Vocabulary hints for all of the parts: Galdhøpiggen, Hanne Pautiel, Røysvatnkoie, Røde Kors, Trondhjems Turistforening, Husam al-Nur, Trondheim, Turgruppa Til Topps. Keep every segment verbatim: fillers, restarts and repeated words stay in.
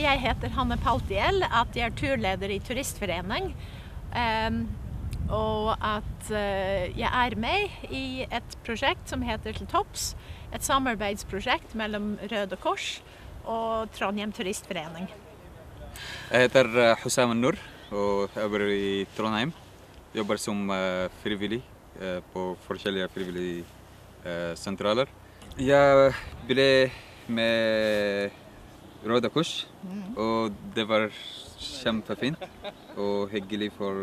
Jeg heter Hanne Pautiel, at jeg er turleder i Turistforening, og at jeg er med i et prosjekt som heter Til Topps, et samarbeidsprosjekt mellom Røde Kors og Trondheim Turistforening. Jeg heter Husam al-Nur, og jeg jobber i Trondheim. Jeg jobber som frivillig på forskjellige frivillige sentraler. Jeg ble med Røde Kors, og det var kjempefint og hyggelig for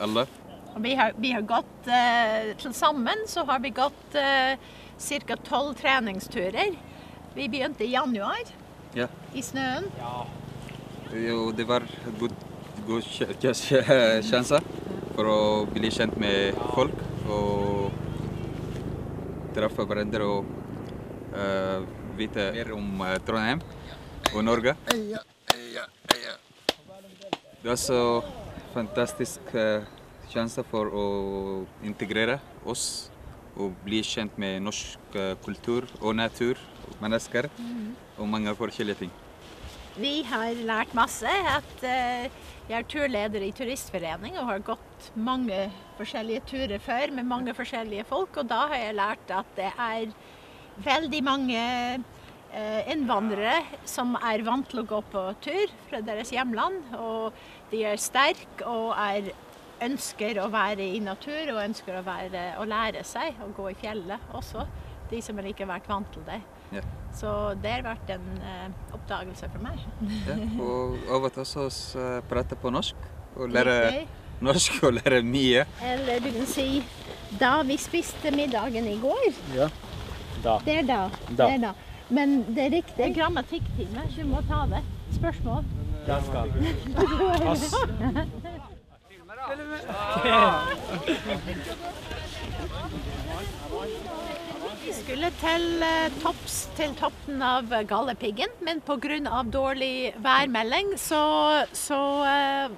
alle. Vi har, vi har gått, til sammen så har vi gått cirka tolv treningsturer. Vi begynte i januar, ja. I snøen. Ja. Og det var god, god sjanse for å bli kjent med folk og treffe hverandre og uh, vite mer om Trondheim og Norge. Det er så fantastisk sjanse for å integrere oss og bli kjent med norsk kultur og natur, mennesker og mange forskjellige ting. Vi har lært masse. At jeg er turleder i Turistforening og har gått mange forskjellige turer før med mange forskjellige folk, og da har jeg lært at det er veldig mange eh, innvandrere som er vant til å gå på tur fra deres hjemland, og de er sterke og er, ønsker å være i natur og ønsker å, være, å lære seg å gå i fjellet også, de som har ikke vært vant til det. Ja. Så det har vært en eh, oppdagelse for meg. Ja, og over til oss uh, prate på norsk og lære okay. norsk og lære mye. Eller du kan si, da vi spiste middagen i går, ja. Da. Det er da. Da. Det er da. Men det er riktig. Det er grammatikktimer, så du må ta det. Spørsmål? Da skal du. Pass. Vi skulle til topps, til toppen av Galdhøpiggen, men på grunn av dårlig værmelding, så, så eh,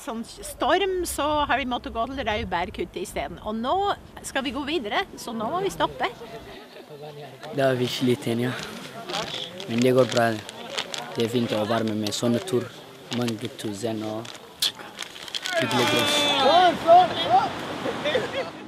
sånn storm, så har vi måttet gå til Røysvatnkoie i stedet. Og nå skal vi gå videre, så nå må vi stoppe. Da er vi sliten, ja. Men det går bra. Det er fint å være med med sånne tur. Mange tusen og hyggelig.